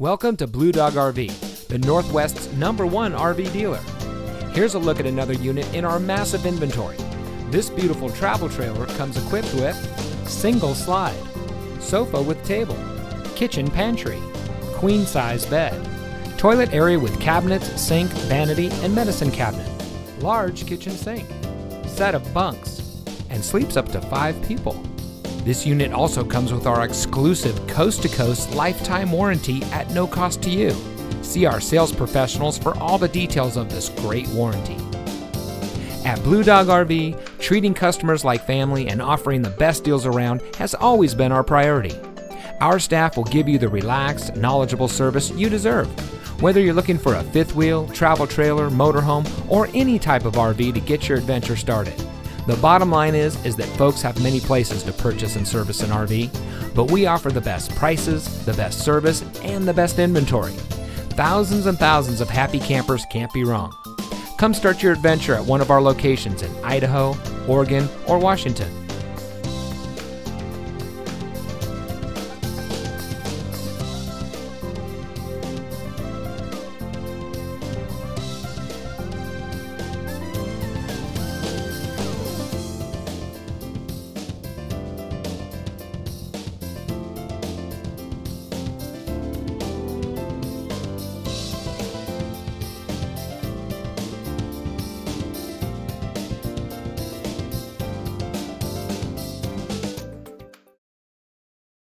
Welcome to Blue Dog RV, the Northwest's #1 RV dealer. Here's a look at another unit in our massive inventory. This beautiful travel trailer comes equipped with single slide, sofa with table, kitchen pantry, queen-size bed, toilet area with cabinets, sink, vanity, and medicine cabinet, large kitchen sink, set of bunks, and sleeps up to 5 people. This unit also comes with our exclusive coast-to-coast lifetime warranty at no cost to you. See our sales professionals for all the details of this great warranty. At Blue Dog RV, treating customers like family and offering the best deals around has always been our priority. Our staff will give you the relaxed, knowledgeable service you deserve. Whether you're looking for a fifth wheel, travel trailer, motorhome, or any type of RV to get your adventure started. The bottom line is that folks have many places to purchase and service an RV, but we offer the best prices, the best service, and the best inventory. Thousands and thousands of happy campers can't be wrong. Come start your adventure at one of our locations in Idaho, Oregon, or Washington.